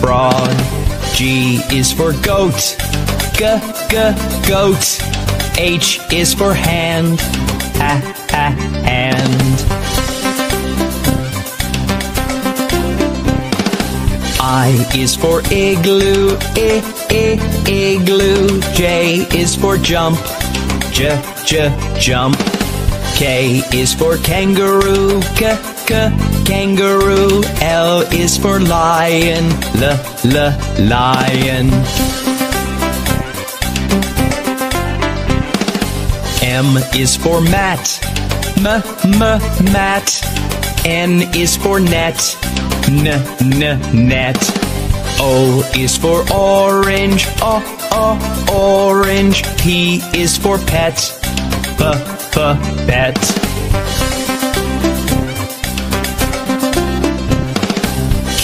frog. G is for goat, goat. H is for hand, hand. I is for igloo, igloo. J is for jump, jump. K is for kangaroo, kangaroo. L is for lion, lion. M is for mat, mat. N is for net, net. O is for orange, orange. P is for pet, pet.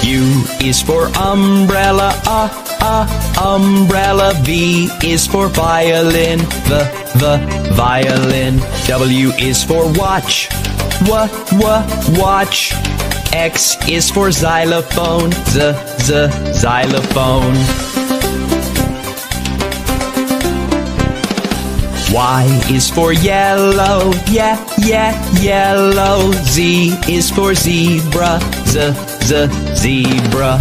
U is for umbrella, umbrella. V is for violin, violin. W is for watch, watch. X is for xylophone, xylophone. Y is for yellow, yellow. Z is for zebra, zebra.